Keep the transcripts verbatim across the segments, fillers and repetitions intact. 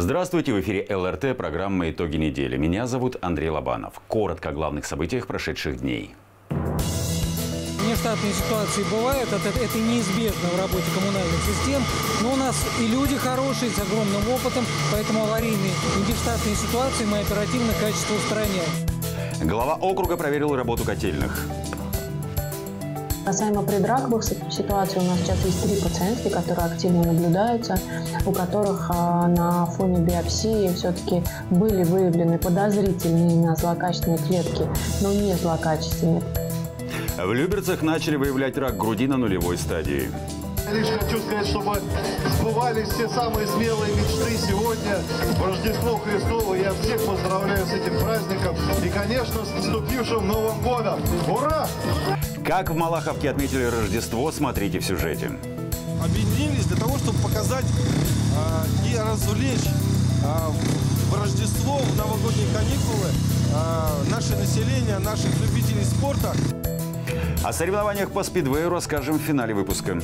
Здравствуйте, в эфире ЛРТ, программа «Итоги недели». Меня зовут Андрей Лобанов. Коротко о главных событиях прошедших дней. Нештатные ситуации бывают, это, это неизбежно в работе коммунальных систем, но у нас и люди хорошие, с огромным опытом, поэтому аварийные и нештатные ситуации мы оперативно качество устраняем. Глава округа проверил работу котельных. Касаемо предраковых ситуаций, у нас сейчас есть три пациентки, которые активно наблюдаются, у которых на фоне биопсии все-таки были выявлены подозрительные на злокачественные клетки, но не злокачественные. В Люберцах начали выявлять рак груди на нулевой стадии. Я лишь хочу сказать, чтобы сбывались все самые смелые мечты сегодня. В Рождество Христово я всех поздравляю с этим праздником и, конечно, с наступившим Новым годом. Ура! Как в Малаховке отметили Рождество, смотрите в сюжете. Объединились для того, чтобы показать э, и развлечь э, в Рождество, в новогодние каникулы э, наше население, наших любителей спорта. О соревнованиях по спидвею расскажем в финале выпуска.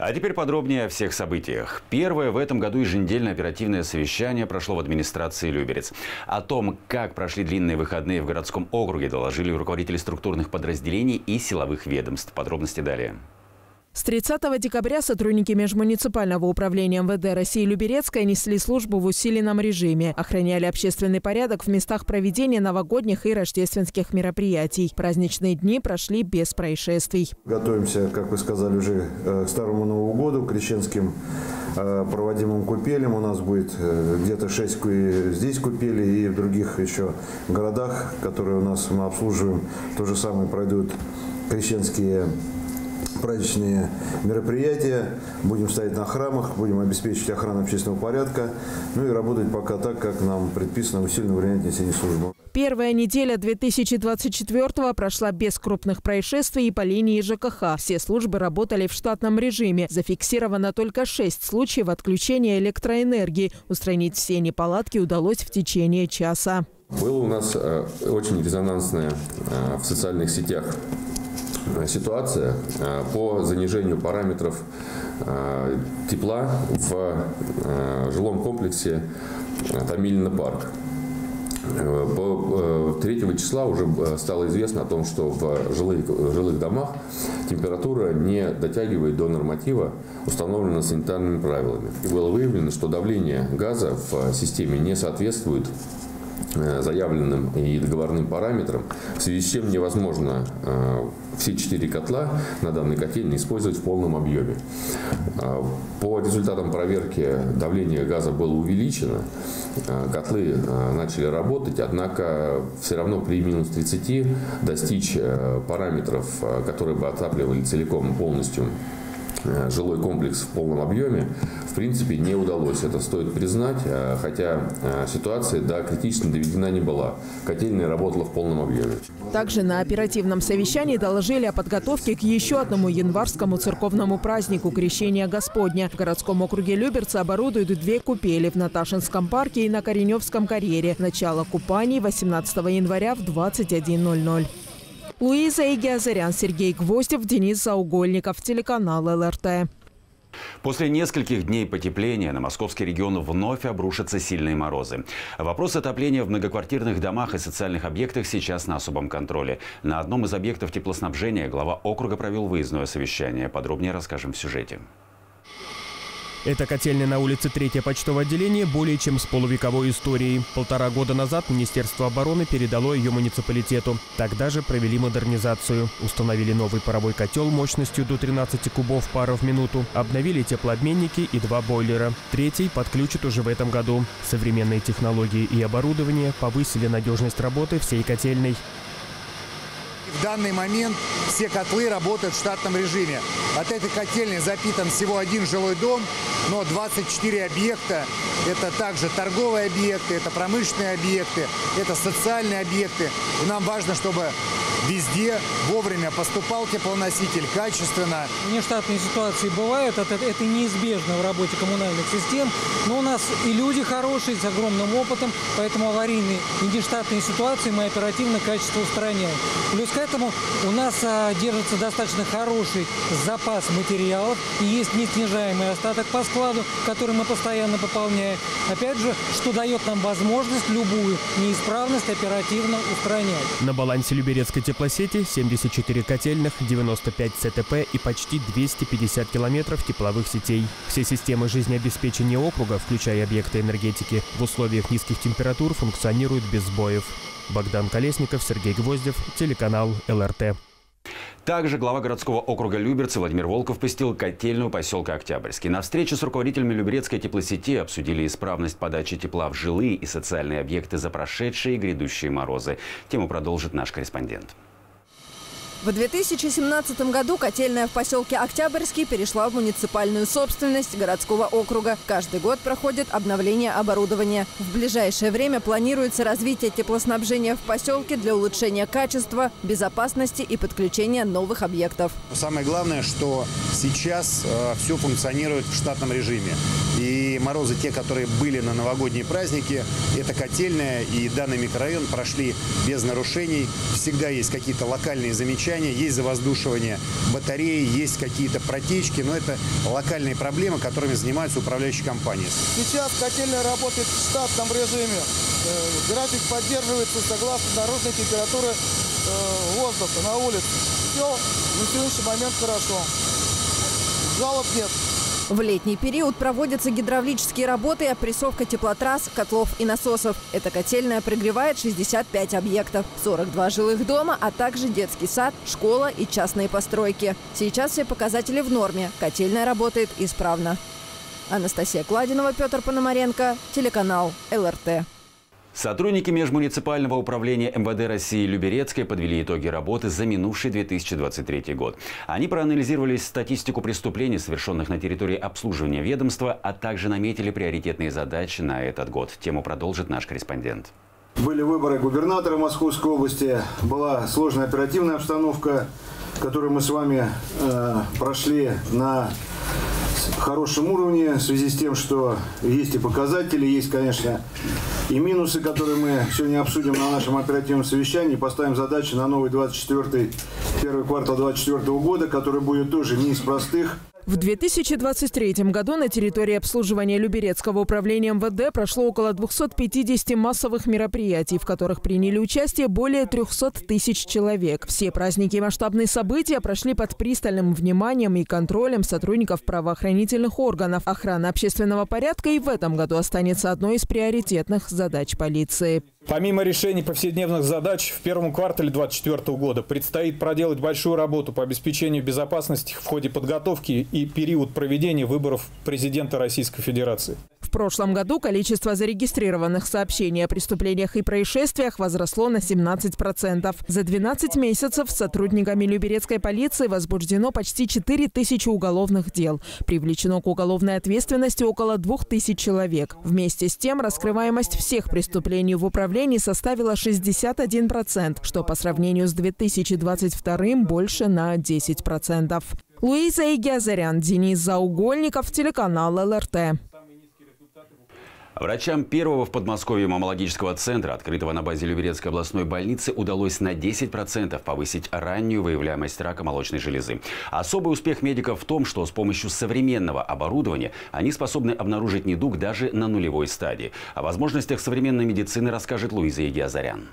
А теперь подробнее о всех событиях. Первое в этом году еженедельное оперативное совещание прошло в администрации Люберец. О том, как прошли длинные выходные в городском округе, доложили руководители структурных подразделений и силовых ведомств. Подробности далее. С тридцатого декабря сотрудники межмуниципального управления МВД России Люберецкая несли службу в усиленном режиме. Охраняли общественный порядок в местах проведения новогодних и рождественских мероприятий. Праздничные дни прошли без происшествий. Готовимся, как вы сказали, уже к Старому Новому году, к крещенским проводимым купелям. У нас будет где-то шесть здесь купелей и в других еще городах, которые у нас мы обслуживаем. То же самое пройдут крещенские праздничные мероприятия, будем стоять на храмах, будем обеспечивать охрану общественного порядка, ну и работать пока так, как нам предписано, усиленно выполнять несение службы. Первая неделя две тысячи двадцать четвёртого прошла без крупных происшествий и по линии ЖКХ. Все службы работали в штатном режиме. Зафиксировано только шесть случаев отключения электроэнергии. Устранить все неполадки удалось в течение часа. Было у нас очень резонансное в социальных сетях ситуация по занижению параметров тепла в жилом комплексе Томилино-Парк. третьего числа уже стало известно о том, что в жилых, жилых домах температура не дотягивает до норматива, установленного санитарными правилами. И было выявлено, что давление газа в системе не соответствует заявленным и договорным параметрам, в связи с чем невозможно все четыре котла на данной котельной использовать в полном объеме. По результатам проверки давление газа было увеличено, котлы начали работать, однако все равно при минус тридцати достичь параметров, которые бы отапливали целиком полностью жилой комплекс в полном объеме, в принципе, не удалось. Это стоит признать, хотя ситуация до критично доведена не была. Котельная работала в полном объеме. Также на оперативном совещании доложили о подготовке к еще одному январскому церковному празднику – Крещения Господня. В городском округе Люберцы оборудуют две купели – в Наташинском парке и на Кореневском карьере. Начало купаний восемнадцатого января в двадцать один ноль ноль. Луиза Егиазарян, Сергей Гвоздев, Денис Заугольников, телеканал ЛРТ. После нескольких дней потепления на московский регион вновь обрушатся сильные морозы. Вопрос отопления в многоквартирных домах и социальных объектах сейчас на особом контроле. На одном из объектов теплоснабжения глава округа провел выездное совещание. Подробнее расскажем в сюжете. Это котельня на улице третье почтовое отделение более чем с полувековой историей. Полтора года назад Министерство обороны передало ее муниципалитету. Тогда же провели модернизацию. Установили новый паровой котел мощностью до тринадцати кубов пара в минуту. Обновили теплообменники и два бойлера. Третий подключат уже в этом году. Современные технологии и оборудование повысили надежность работы всей котельной. В данный момент все котлы работают в штатном режиме. От этой котельной запитан всего один жилой дом, но двадцать четыре объекта. Это также торговые объекты, это промышленные объекты, это социальные объекты. И нам важно, чтобы везде вовремя поступал теплоноситель, качественно. Нештатные ситуации бывают, это, это неизбежно в работе коммунальных систем, но у нас и люди хорошие, с огромным опытом, поэтому аварийные и нештатные ситуации мы оперативно качество устраняем. Плюс к этому у нас а, держится достаточно хороший запас материалов, и есть неснижаемый остаток по складу, который мы постоянно пополняем. Опять же, что дает нам возможность любую неисправность оперативно устранять. На балансе Люберецкой теплосети семьдесят четыре котельных, девяносто пять ЦТП и почти двести пятьдесят километров тепловых сетей. Все системы жизнеобеспечения округа, включая объекты энергетики, в условиях низких температур функционируют без сбоев. Богдан Колесников, Сергей Гвоздев, телеканал ЛРТ. Также глава городского округа Люберцы Владимир Волков посетил котельную поселка Октябрьский. На встрече с руководителями Люберецкой теплосети обсудили исправность подачи тепла в жилые и социальные объекты за прошедшие и грядущие морозы. Тему продолжит наш корреспондент. В две тысячи семнадцатом году котельная в поселке Октябрьский перешла в муниципальную собственность городского округа. Каждый год проходит обновление оборудования. В ближайшее время планируется развитие теплоснабжения в поселке для улучшения качества, безопасности и подключения новых объектов. Самое главное, что сейчас все функционирует в штатном режиме. И морозы, те, которые были на новогодние праздники, эта котельная и данный микрорайон прошли без нарушений. Всегда есть какие-то локальные замечания. Есть завоздушивание батареи, есть какие-то протечки, но это локальные проблемы, которыми занимаются управляющие компании. Сейчас котельная работает в штатном режиме. График поддерживается согласно наружной температуре воздуха на улице. Все на сегодняшний момент хорошо. Жалоб нет. В летний период проводятся гидравлические работы и опрессовка теплотрасс, котлов и насосов. Эта котельная прогревает шестьдесят пять объектов, сорок два жилых дома, а также детский сад, школа и частные постройки. Сейчас все показатели в норме. Котельная работает исправно. Анастасия Кладинова, Петр Пономаренко, телеканал ЛРТ. Сотрудники межмуниципального управления МВД России Люберецкой подвели итоги работы за минувший две тысячи двадцать третий год. Они проанализировали статистику преступлений, совершенных на территории обслуживания ведомства, а также наметили приоритетные задачи на этот год. Тему продолжит наш корреспондент. Были выборы губернатора Московской области, была сложная оперативная обстановка, которую мы с вами э, прошли на хорошем уровне, в связи с тем, что есть и показатели, есть, конечно, и минусы, которые мы сегодня обсудим на нашем оперативном совещании. Поставим задачи на новый двадцать четвёртый, первый квартал две тысячи двадцать четвёртого года, который будет тоже не из простых. В две тысячи двадцать третьем году на территории обслуживания Люберецкого управления МВД прошло около двухсот пятидесяти массовых мероприятий, в которых приняли участие более трёхсот тысяч человек. Все праздники и масштабные события прошли под пристальным вниманием и контролем сотрудников правоохранительных органов. Охрана общественного порядка и в этом году останется одной из приоритетных задач полиции. Помимо решений повседневных задач, в первом квартале две тысячи двадцать четвёртого года предстоит проделать большую работу по обеспечению безопасности в ходе подготовки и период проведения выборов президента Российской Федерации. В прошлом году количество зарегистрированных сообщений о преступлениях и происшествиях возросло на семнадцать процентов. За двенадцать месяцев сотрудниками Люберецкой полиции возбуждено почти четыре тысячи уголовных дел. Привлечено к уголовной ответственности около двух тысяч человек. Вместе с тем раскрываемость всех преступлений в управлении составила шестьдесят один процент, что по сравнению с две тысячи двадцать вторым больше на десять процентов. Луиза Егиазарян, Денис Заугольников, телеканал ЛРТ. Врачам первого в Подмосковье маммологического центра, открытого на базе Люберецкой областной больницы, удалось на десять процентов повысить раннюю выявляемость рака молочной железы. Особый успех медиков в том, что с помощью современного оборудования они способны обнаружить недуг даже на нулевой стадии. О возможностях современной медицины расскажет Луиза Егиазарян.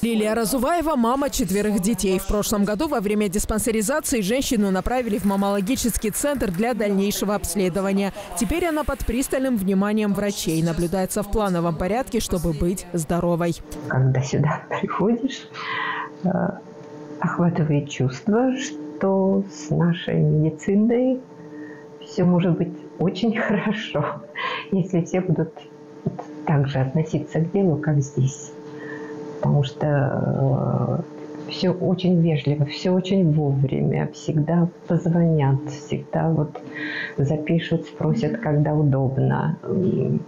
Лилия Разуваева – мама четверых детей. В прошлом году во время диспансеризации женщину направили в маммологический центр для дальнейшего обследования. Теперь она под пристальным вниманием врачей. Наблюдается в плановом порядке, чтобы быть здоровой. Когда сюда приходишь, охватывает чувство, что с нашей медициной все может быть очень хорошо, если все будут так же относиться к делу, как здесь. Потому что э, все очень вежливо, все очень вовремя, всегда позвонят, всегда вот запишут, спросят, когда удобно. И,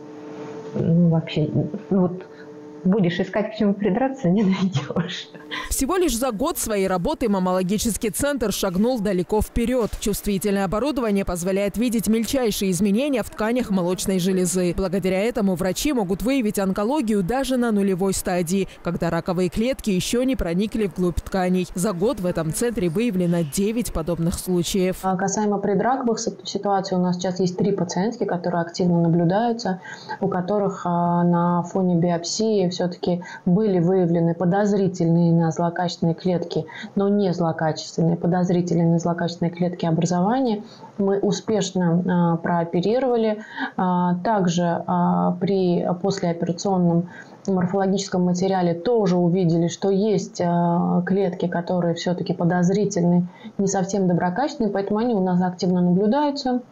ну, вообще, ну, вот будешь искать, к чему придраться, не найдешь. Всего лишь за год своей работы маммологический центр шагнул далеко вперед. Чувствительное оборудование позволяет видеть мельчайшие изменения в тканях молочной железы. Благодаря этому врачи могут выявить онкологию даже на нулевой стадии, когда раковые клетки еще не проникли вглубь тканей. За год в этом центре выявлено девять подобных случаев. А касаемо предраковых ситуаций, у нас сейчас есть три пациентки, которые активно наблюдаются, у которых на фоне биопсии все-таки были выявлены подозрительные на злокачественные клетки, но не злокачественные, подозрительные на злокачественные клетки образования. Мы успешно э, прооперировали. А, также а, при послеоперационном морфологическом материале тоже увидели, что есть э, клетки, которые все-таки подозрительны, не совсем доброкачественные, поэтому они у нас активно наблюдаются.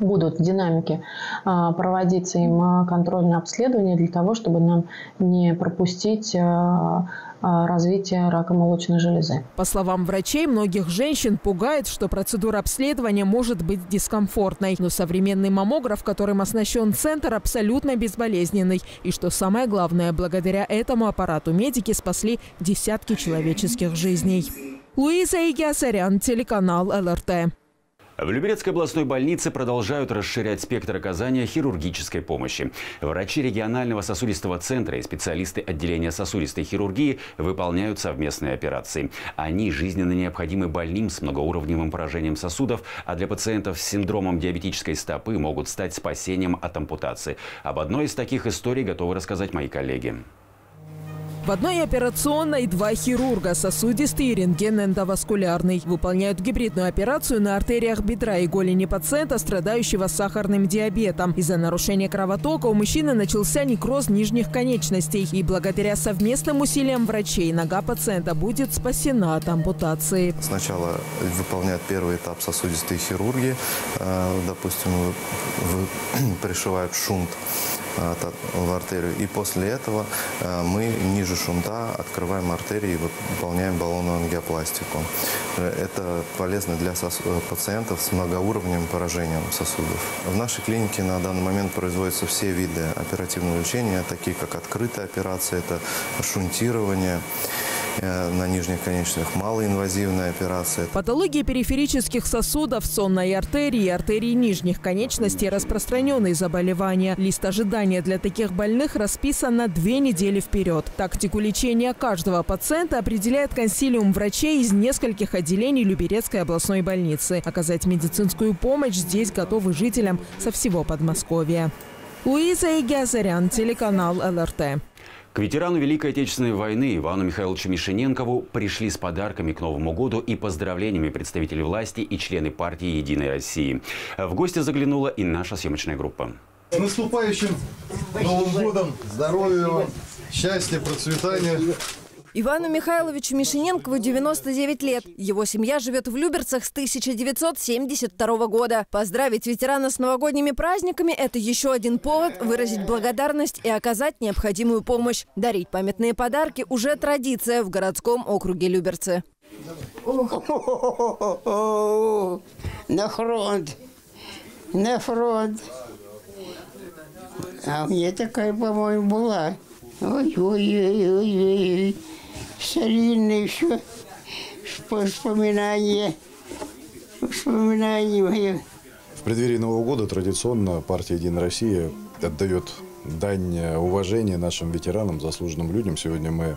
Будут в динамике проводиться им контрольное обследование для того, чтобы нам не пропустить развитие рака молочной железы. По словам врачей, многих женщин пугает, что процедура обследования может быть дискомфортной. Но современный маммограф, которым оснащен центр, абсолютно безболезненный. И что самое главное, благодаря этому аппарату медики спасли десятки человеческих жизней. Луиза Егиазарян, телеканал ЛРТ. В Люберецкой областной больнице продолжают расширять спектр оказания хирургической помощи. Врачи регионального сосудистого центра и специалисты отделения сосудистой хирургии выполняют совместные операции. Они жизненно необходимы больным с многоуровневым поражением сосудов, а для пациентов с синдромом диабетической стопы могут стать спасением от ампутации. Об одной из таких историй готовы рассказать мои коллеги. В одной операционной два хирурга – сосудистый и рентген-эндоваскулярный. Выполняют гибридную операцию на артериях бедра и голени пациента, страдающего сахарным диабетом. Из-за нарушения кровотока у мужчины начался некроз нижних конечностей. И благодаря совместным усилиям врачей нога пациента будет спасена от ампутации. Сначала выполняют первый этап сосудистые хирурги. Допустим, пришивают шунт в артерию. И после этого мы ниже шунта открываем артерии и выполняем баллонную ангиопластику. Это полезно для пациентов с многоуровневым поражением сосудов. В нашей клинике на данный момент производятся все виды оперативного лечения, такие как открытая операция, это шунтирование на нижних конечностях, малоинвазивная операция. Патологии периферических сосудов, сонной артерии и артерии нижних конечностей – распространенные заболевания. Лист ожидания для таких больных расписан на две недели вперед. Тактику лечения каждого пациента определяет консилиум врачей из нескольких отделений Люберецкой областной больницы. Оказать медицинскую помощь здесь готовы жителям со всего Подмосковья. Луиза Егиазарян, телеканал ЛРТ. К ветерану Великой Отечественной войны Ивану Михайловичу Мишененкову пришли с подарками к Новому году и поздравлениями представители власти и члены партии «Единой России». В гости заглянула и наша съемочная группа. С наступающим Новым годом! Здоровья вам! Счастья, процветания! Ивану Михайловичу Мишененкову девяносто девять лет. Его семья живет в Люберцах с тысяча девятьсот семьдесят второго года. Поздравить ветерана с новогодними праздниками – это еще один повод выразить благодарность и оказать необходимую помощь. Дарить памятные подарки – уже традиция в городском округе Люберцы. На фронт! На фронт! А у меня такая, по-моему, была. Ой-ой-ой-ой-ой! Старинные еще воспоминания, воспоминания мои. В преддверии Нового года традиционно партия «Единая Россия» отдает дань уважения нашим ветеранам, заслуженным людям. Сегодня мы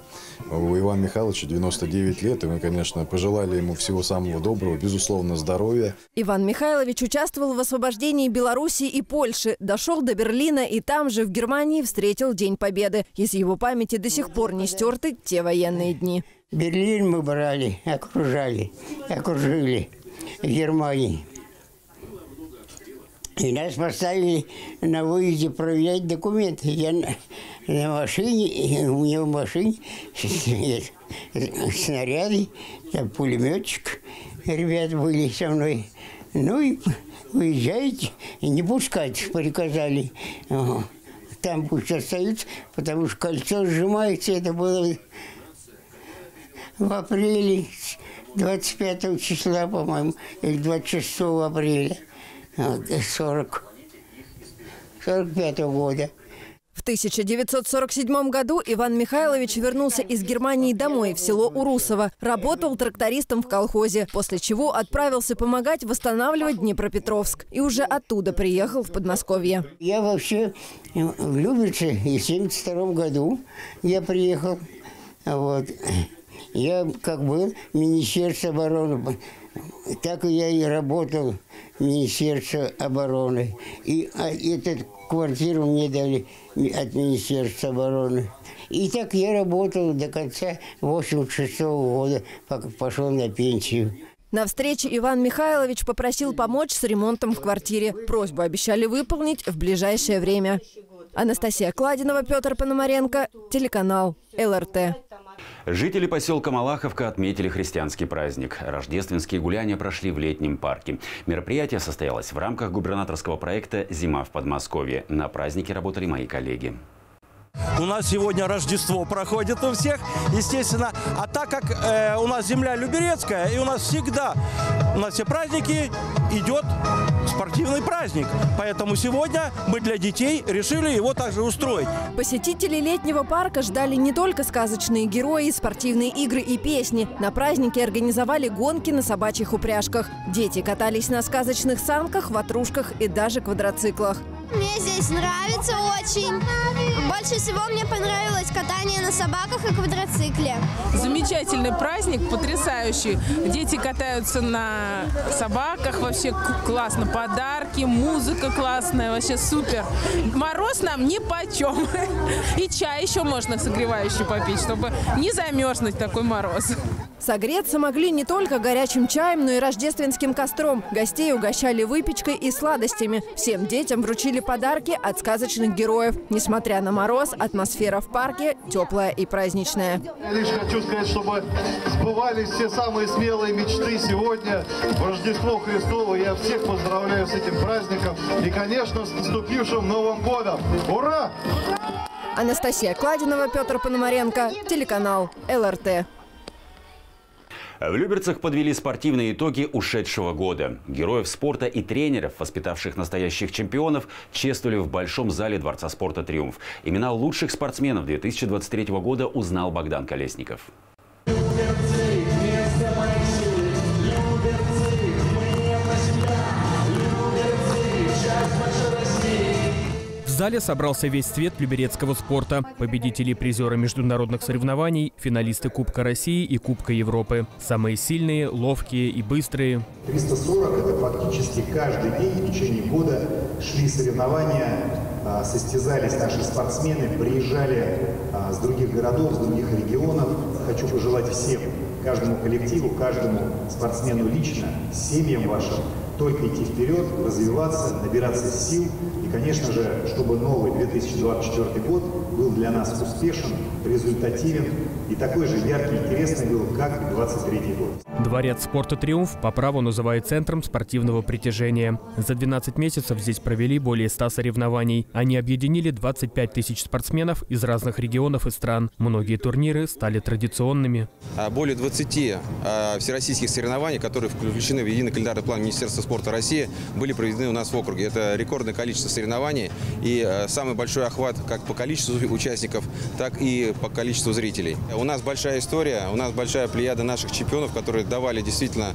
у Ивана Михайловича девяносто девять лет, и мы, конечно, пожелали ему всего самого доброго, безусловно, здоровья. Иван Михайлович участвовал в освобождении Беларуси и Польши, дошел до Берлина и там же, в Германии, встретил День Победы. Из его памяти до сих пор не стерты те военные дни. Берлин мы брали, окружали, окружили в Германии. И нас поставили на выезде проверять документы. Я на, на машине, у меня в машине снаряды, там пулеметчик, ребята были со мной. Ну и уезжайте, и не пускать, приказали. Там пусть остаются, потому что кольцо сжимается. Это было в апреле, двадцать пятого числа, по-моему, или двадцать шестого апреля. сорок, сорок пятого года. тысяча девятьсот сорок седьмом году Иван Михайлович вернулся из Германии домой в село Урусово. Работал трактористом в колхозе, после чего отправился помогать восстанавливать Днепропетровск. И уже оттуда приехал в Подмосковье. Я вообще в Люберцы и в семьдесят втором году я приехал. Вот. Я как был в Министерстве обороны, так я и работал в Министерстве обороны. И этот квартиру мне дали от Министерства обороны. И так я работал до конца восемьдесят шестого года, пока пошел на пенсию. На встрече Иван Михайлович попросил помочь с ремонтом в квартире. Просьбу обещали выполнить в ближайшее время. Анастасия Кладинова, Петр Пономаренко, телеканал ЛРТ. Жители поселка Малаховка отметили христианский праздник. Рождественские гуляния прошли в летнем парке. Мероприятие состоялось в рамках губернаторского проекта «Зима в Подмосковье». На празднике работали мои коллеги. У нас сегодня Рождество проходит у всех, естественно. А так как э, у нас земля люберецкая, и у нас всегда, у нас все праздники идет спортивный праздник. Поэтому сегодня мы для детей решили его также устроить. Посетители летнего парка ждали не только сказочные герои, спортивные игры и песни. На празднике организовали гонки на собачьих упряжках. Дети катались на сказочных санках, ватрушках и даже квадроциклах. Мне здесь нравится очень. Больше всего мне понравилось катание на собаках и квадроцикле. Замечательный праздник, потрясающий. Дети катаются на собаках, вообще классно. Подарки, музыка классная, вообще супер. Мороз нам нипочем. И чай еще можно согревающий попить, чтобы не замерзнуть такой мороз. Согреться могли не только горячим чаем, но и рождественским костром. Гостей угощали выпечкой и сладостями. Всем детям вручили подарки от сказочных героев. Несмотря на мороз, атмосфера в парке теплая и праздничная. Я лишь хочу сказать, чтобы сбывались все самые смелые мечты сегодня в Рождество Христово. Я всех поздравляю с этим праздником и, конечно, с наступившим Новым годом. Ура! Анастасия Кладинова, Петр Пономаренко, телеканал ЛРТ. В Люберцах подвели спортивные итоги ушедшего года. Героев спорта и тренеров, воспитавших настоящих чемпионов, чествовали в Большом зале Дворца спорта «Триумф». Имена лучших спортсменов две тысячи двадцать третьего года узнал Богдан Колесников. В зале собрался весь цвет люберецкого спорта. Победители и призеры международных соревнований, финалисты Кубка России и Кубка Европы. Самые сильные, ловкие и быстрые. триста сорок – это практически каждый день в течение года шли соревнования, состязались наши спортсмены, приезжали с других городов, с других регионов. Хочу пожелать всем, каждому коллективу, каждому спортсмену лично, семьям вашим, только идти вперед, развиваться, набираться сил. И, конечно же, чтобы новый две тысячи двадцать четвёртый год был для нас успешен, результативен и такой же яркий и интересный был, как и двадцать третий год. Дворец спорта «Триумф» по праву называют центром спортивного притяжения. За двенадцать месяцев здесь провели более ста соревнований. Они объединили двадцать пять тысяч спортсменов из разных регионов и стран. Многие турниры стали традиционными. Более двадцати всероссийских соревнований, которые включены в единый календарный план Министерства спорта России, были проведены у нас в округе. Это рекордное количество соревнований и самый большой охват как по количеству участников, так и по количеству зрителей. У нас большая история, у нас большая плеяда наших чемпионов, которые давали действительно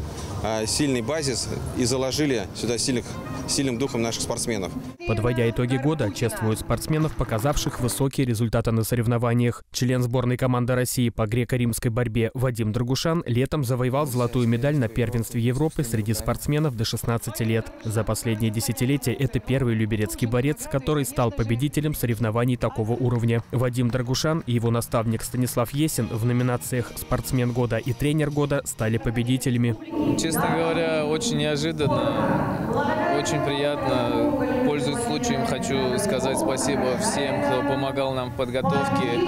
сильный базис и заложили сюда сильных, сильным духом наших спортсменов. Подводя итоги года, чествуют спортсменов, показавших высокие результаты на соревнованиях. Член сборной команды России по греко-римской борьбе Вадим Драгушан летом завоевал золотую медаль на первенстве Европы среди спортсменов до шестнадцати лет. За последние десятилетия это первый люберецкий борец, который стал победителем соревнований такого уровня. Вадим Драгушан и его наставник Станислав Есин в номинациях «Спортсмен года» и «Тренер года» стали победителями. Честно говоря, очень неожиданно, очень приятно. Пользуясь случаем, хочу сказать спасибо всем, кто помогал нам в подготовке,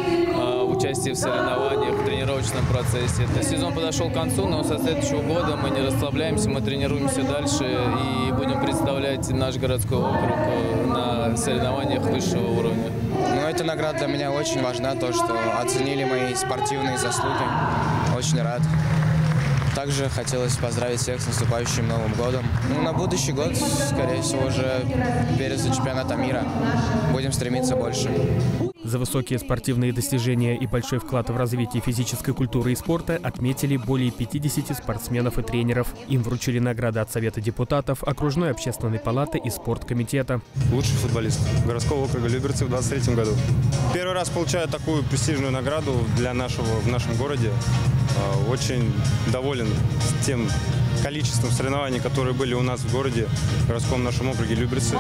участии в соревнованиях, в тренировочном процессе. Сезон подошел к концу, но со следующего года мы не расслабляемся, мы тренируемся дальше и будем представлять наш городской округ на соревнованиях высшего уровня. Ну, эта награда для меня очень важна, то, что оценили мои спортивные заслуги. Очень рад. Также хотелось поздравить всех с наступающим Новым годом. Ну, на будущий год, скорее всего, уже перед чемпионатом мира будем стремиться больше. За высокие спортивные достижения и большой вклад в развитие физической культуры и спорта отметили более пятидесяти спортсменов и тренеров. Им вручили награды от Совета депутатов, окружной общественной палаты и спорткомитета. Лучший футболист городского округа Люберцы в двадцать третьем году. Первый раз получаю такую престижную награду для нашего, в нашем городе. Очень доволен тем количеством соревнований, которые были у нас в городе, в городском нашем округе Люберцы.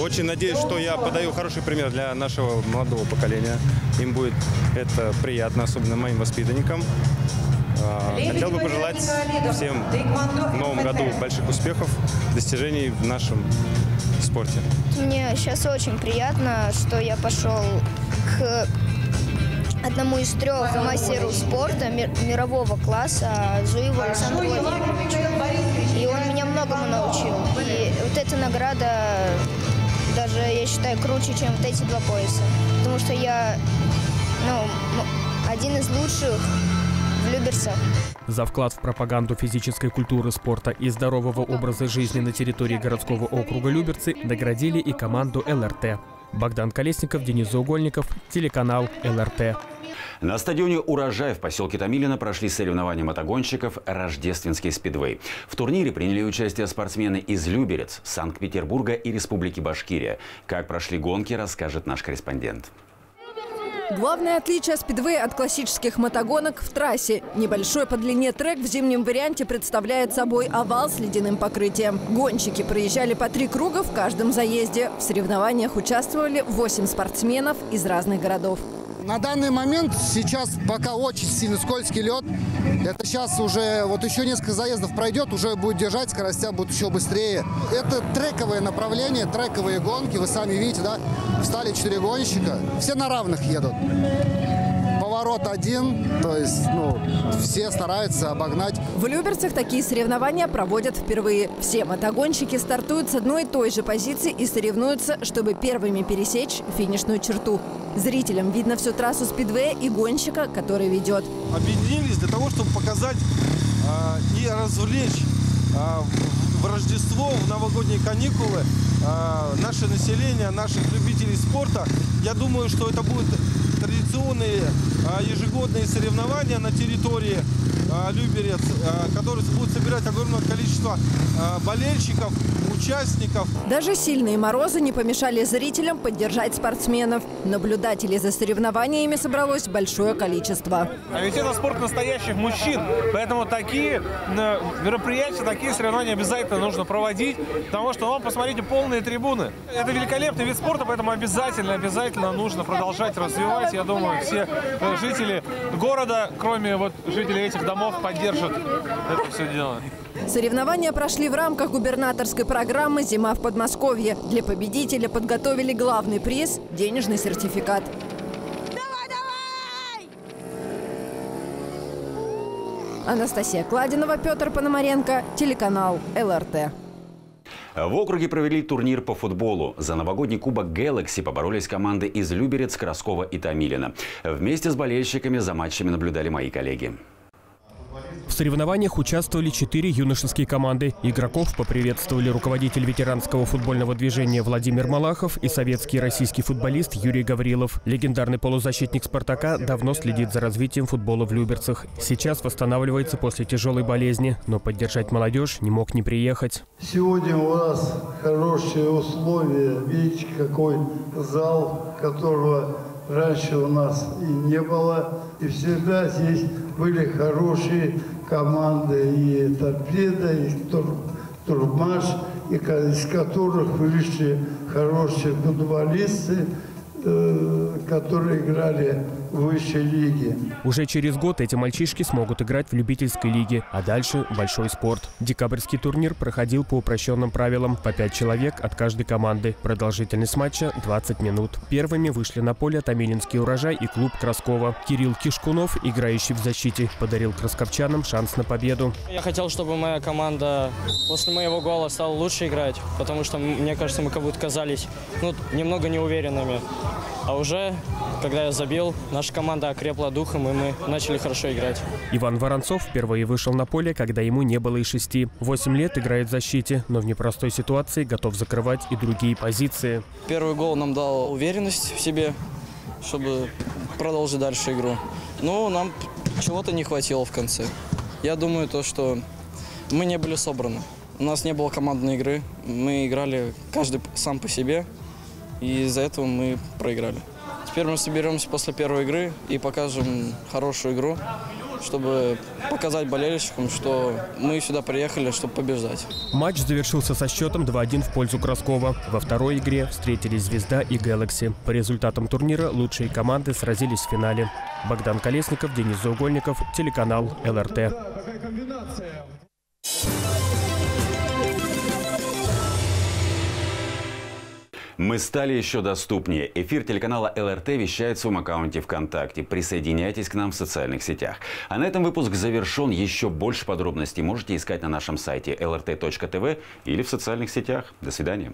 Очень надеюсь, что я подаю хороший пример для нашего молодого поколения. Им будет это приятно, особенно моим воспитанникам. Хотел бы пожелать всем в новом году больших успехов, достижений в нашем спорте. Мне сейчас очень приятно, что я пошел к одному из трех мастеров спорта мирового класса Зуеву Александру Владимировичу. И он меня многому научил. И вот эта награда даже, я считаю, круче, чем вот эти два пояса. Потому что я, ну, один из лучших в Люберцах. За вклад в пропаганду физической культуры, спорта и здорового образа жизни на территории городского округа Люберцы наградили и команду ЛРТ. Богдан Колесников, Денис Заугольников, телеканал ЛРТ. На стадионе «Урожай» в поселке Томилина прошли соревнования мотогонщиков «Рождественский спидвей». В турнире приняли участие спортсмены из Люберец, Санкт-Петербурга и Республики Башкирия. Как прошли гонки, расскажет наш корреспондент. Главное отличие спидвея от классических мотогонок в трассе. Небольшой по длине трек в зимнем варианте представляет собой овал с ледяным покрытием. Гонщики проезжали по три круга в каждом заезде. В соревнованиях участвовали восемь спортсменов из разных городов. На данный момент сейчас пока очень сильно скользкий лед. Это сейчас уже, вот еще несколько заездов пройдет, уже будет держать, скоростя будут еще быстрее. Это трековое направление, трековые гонки. Вы сами видите, да, встали четыре гонщика, все на равных едут. Поворот один, то есть, ну, все стараются обогнать. В Люберцах такие соревнования проводят впервые. Все мотогонщики стартуют с одной и той же позиции и соревнуются, чтобы первыми пересечь финишную черту. Зрителям видно всю трассу спидвея и гонщика, который ведет. Объединились для того, чтобы показать а, и развлечь а, в Рождество, в новогодние каникулы а, наше население, наших любителей спорта. Я думаю, что это будут традиционные а, ежегодные соревнования на территории а, Люберец, а, которые будут собирать огромное количество а, болельщиков, участников. Даже сильные морозы не помешали зрителям поддержать спортсменов. Наблюдателей за соревнованиями собралось большое количество. А ведь это спорт настоящих мужчин, поэтому такие мероприятия, такие соревнования обязательно нужно проводить, потому что, ну, посмотрите, полные трибуны. Это великолепный вид спорта, поэтому обязательно, обязательно нужно продолжать развивать. Я думаю, все жители города, кроме вот жителей этих домов, поддержат это все дело. Соревнования прошли в рамках губернаторской программы «Зима в Подмосковье». Для победителя подготовили главный приз – денежный сертификат. Давай, давай! Анастасия Кладинова, Петр Пономаренко, телеканал ЛРТ. В округе провели турнир по футболу. За новогодний кубок Galaxy поборолись команды из Люберец, Краскова и Томилина. Вместе с болельщиками за матчами наблюдали мои коллеги. В соревнованиях участвовали четыре юношеские команды. Игроков поприветствовали руководитель ветеранского футбольного движения Владимир Малахов и советский и российский футболист Юрий Гаврилов. Легендарный полузащитник «Спартака» давно следит за развитием футбола в Люберцах. Сейчас восстанавливается после тяжелой болезни, но поддержать молодежь не мог не приехать. Сегодня у нас хорошие условия. Видите, какой зал, которого раньше у нас и не было. И всегда здесь были хорошие команды, и «Торпеда», и «Турмаш», из которых вышли хорошие футболисты, которые играли в высшей лиге. Уже через год эти мальчишки смогут играть в любительской лиге, а дальше большой спорт. Декабрьский турнир проходил по упрощенным правилам по пять человек от каждой команды. Продолжительность матча двадцать минут. Первыми вышли на поле Томилинский «Урожай» и клуб Краскова. Кирилл Кишкунов, играющий в защите, подарил красковчанам шанс на победу. Я хотел, чтобы моя команда после моего гола стала лучше играть, потому что, мне кажется, мы как будто казались, ну, немного неуверенными. А уже, когда я забил, на Наша команда окрепла духом, и мы начали хорошо играть. Иван Воронцов впервые вышел на поле, когда ему не было и шести. Восемь лет играет в защите, но в непростой ситуации готов закрывать и другие позиции. Первый гол нам дал уверенность в себе, чтобы продолжить дальше игру. Но нам чего-то не хватило в конце. Я думаю, то, что мы не были собраны. У нас не было командной игры. Мы играли каждый сам по себе, и из-за этого мы проиграли. Теперь мы соберемся после первой игры и покажем хорошую игру, чтобы показать болельщикам, что мы сюда приехали, чтобы побеждать. Матч завершился со счетом два один в пользу Краскова. Во второй игре встретились «Звезда» и «Galaxy». По результатам турнира лучшие команды сразились в финале. Богдан Колесников, Денис Заугольников, телеканал ЛРТ. Мы стали еще доступнее. Эфир телеканала ЛРТ вещает в своем аккаунте ВКонтакте. Присоединяйтесь к нам в социальных сетях. А на этом выпуск завершен. Еще больше подробностей можете искать на нашем сайте эл эр тэ точка тэ вэ или в социальных сетях. До свидания.